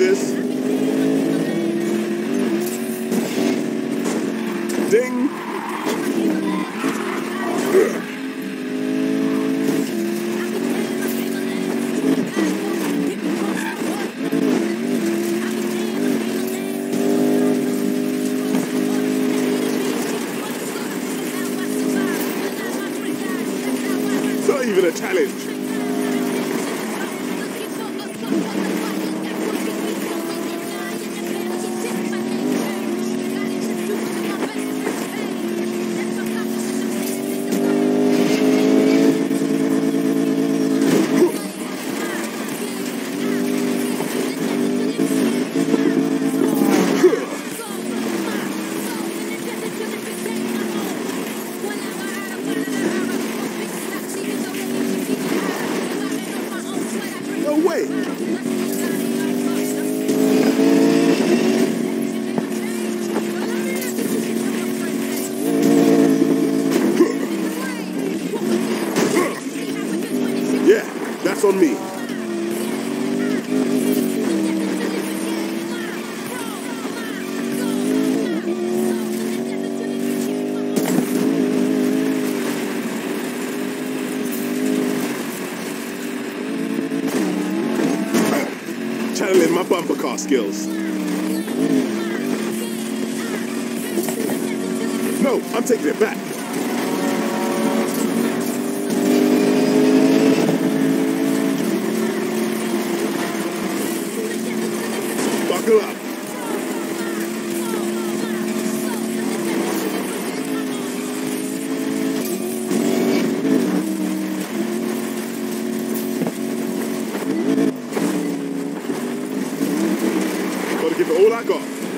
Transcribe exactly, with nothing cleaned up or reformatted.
this. Ding! It's not even a challenge. That's on me. Channeling my bumper car skills. No, I'm taking it back. Buckle up. Gotta give it all I got.